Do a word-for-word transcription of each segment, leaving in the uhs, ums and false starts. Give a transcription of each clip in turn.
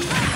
Yeah.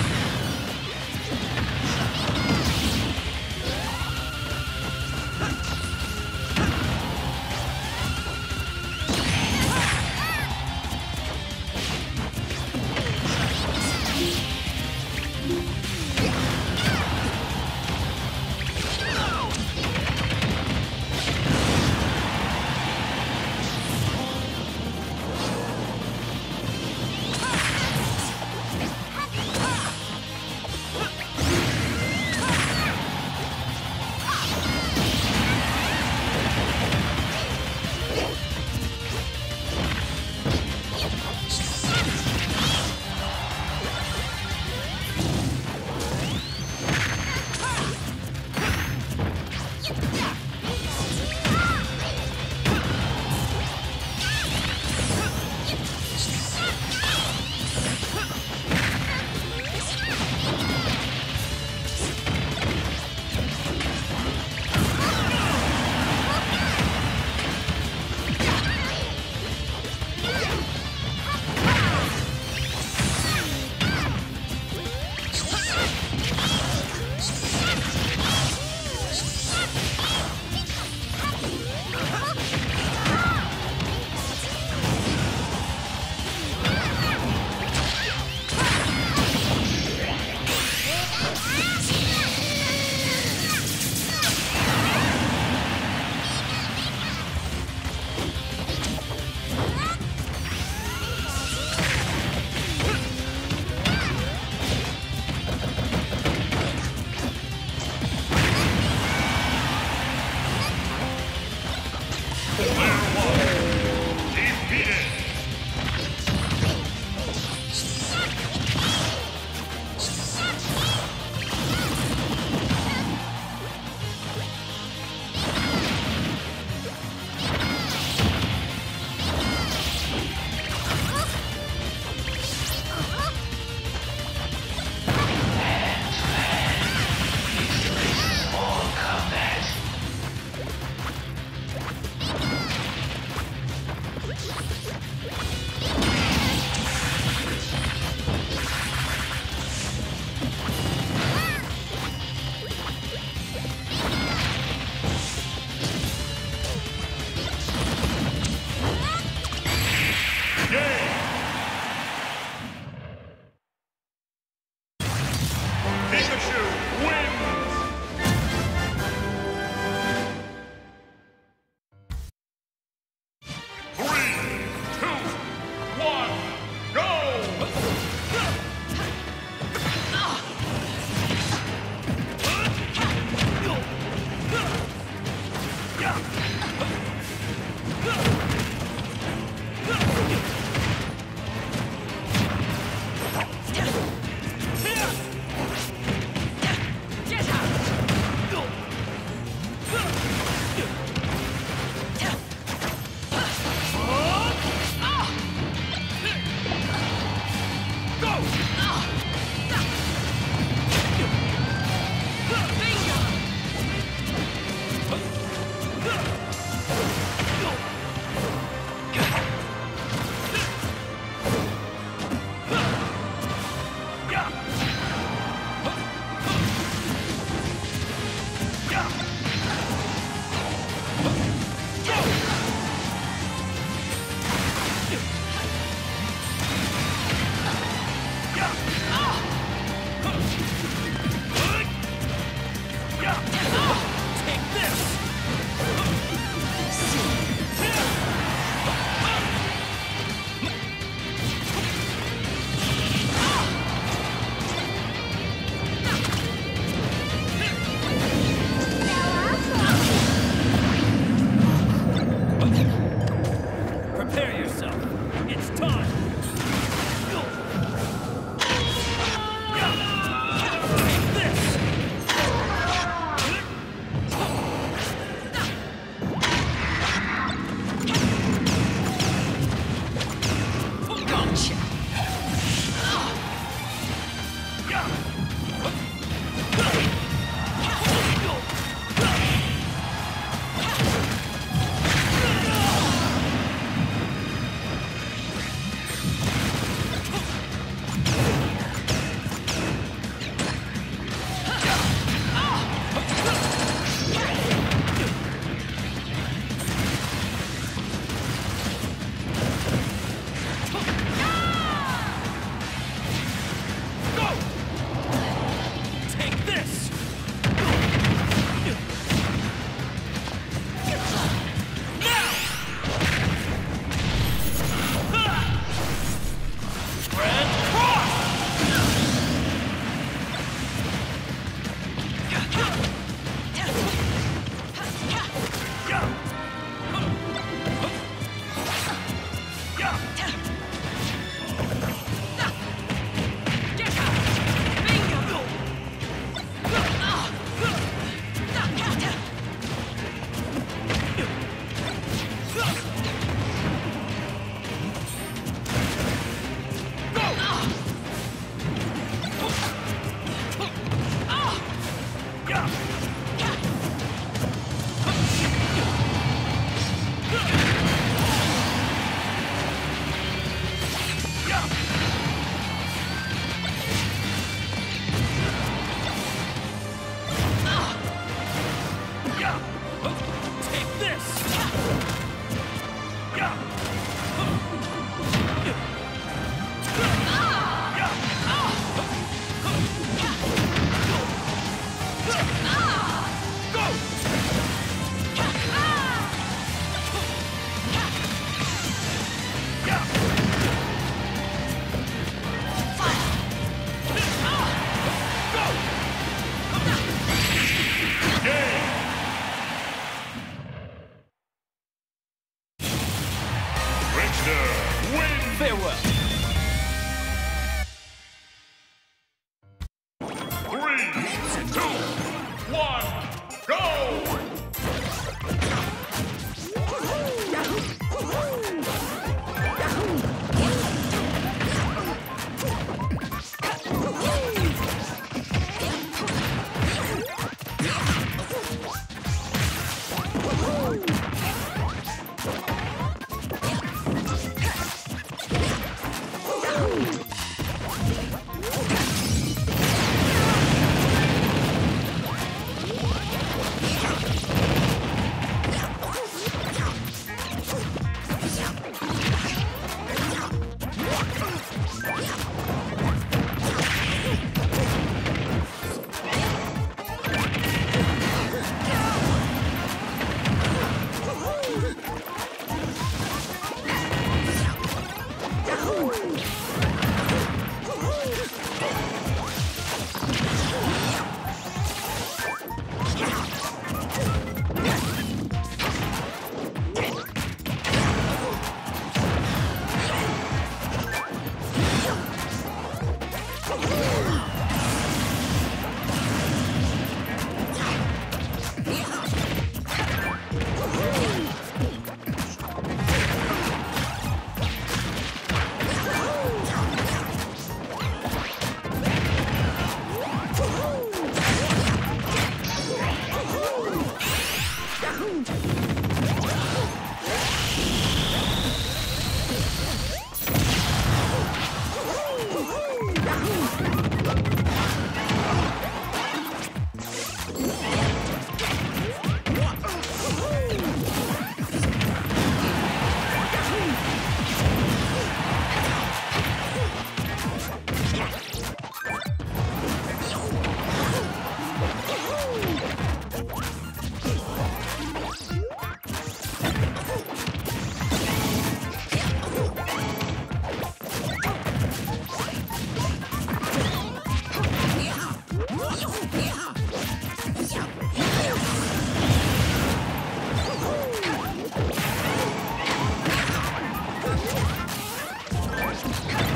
Let's go.